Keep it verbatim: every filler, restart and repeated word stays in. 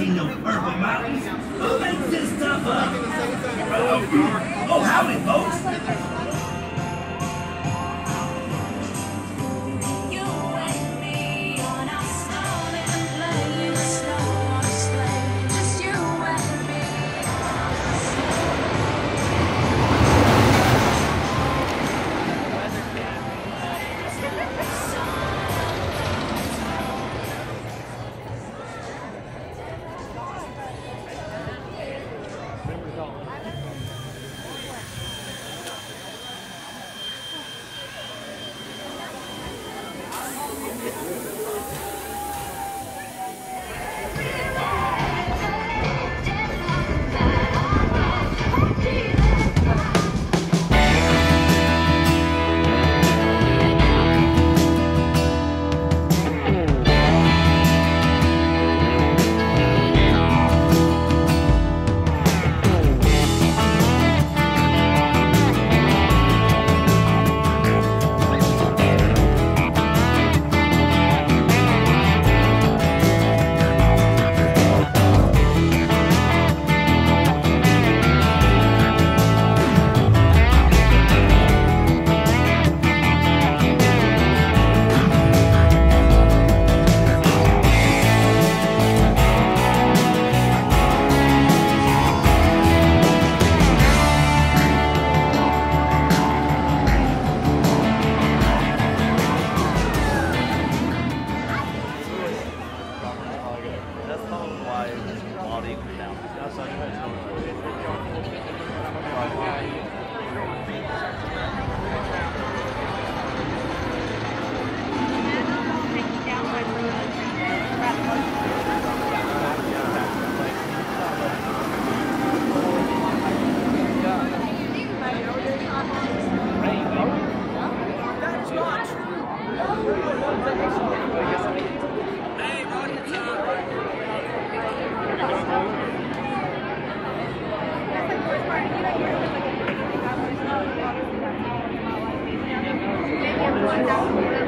seen no purple mountains. Who makes this stuff up? Oh, howdy, folks. One down.